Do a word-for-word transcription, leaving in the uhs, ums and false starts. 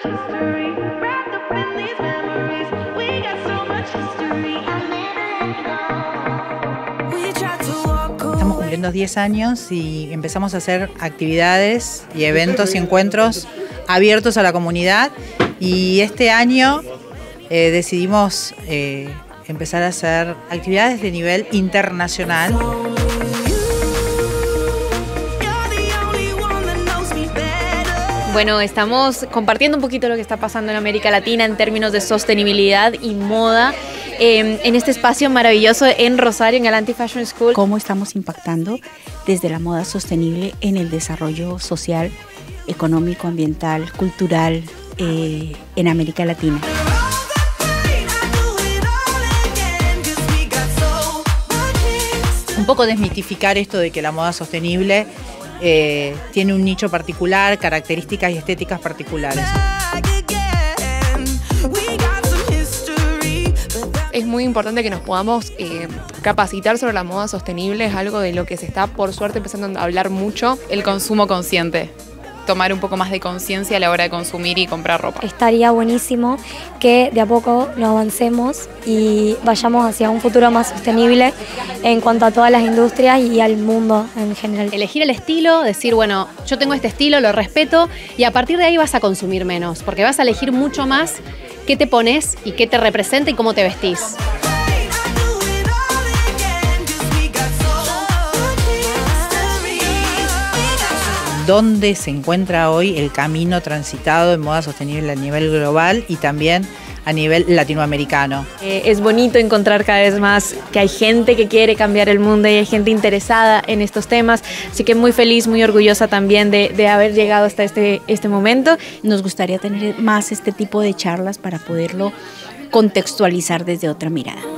Estamos cumpliendo diez años y empezamos a hacer actividades y eventos y encuentros abiertos a la comunidad, y este año eh, decidimos eh, empezar a hacer actividades de nivel internacional. Bueno, estamos compartiendo un poquito lo que está pasando en América Latina en términos de sostenibilidad y moda eh, en este espacio maravilloso en Rosario, en el Anti-Fashion School. Cómo estamos impactando desde la moda sostenible en el desarrollo social, económico, ambiental, cultural eh, en América Latina. Un poco desmitificar esto de que la moda sostenible Eh, tiene un nicho particular, características y estéticas particulares. Es muy importante que nos podamos eh, capacitar sobre la moda sostenible, es algo de lo que se está, por suerte, empezando a hablar mucho. El consumo consciente, tomar un poco más de conciencia a la hora de consumir y comprar ropa. Estaría buenísimo que de a poco nos avancemos y vayamos hacia un futuro más sostenible en cuanto a todas las industrias y al mundo en general. Elegir el estilo, decir, bueno, yo tengo este estilo, lo respeto, y a partir de ahí vas a consumir menos, porque vas a elegir mucho más qué te pones y qué te representa y cómo te vestís. Dónde se encuentra hoy el camino transitado en moda sostenible a nivel global y también a nivel latinoamericano. Eh, es bonito encontrar cada vez más que hay gente que quiere cambiar el mundo y hay gente interesada en estos temas, así que muy feliz, muy orgullosa también de, de haber llegado hasta este, este momento. Nos gustaría tener más este tipo de charlas para poderlo contextualizar desde otra mirada.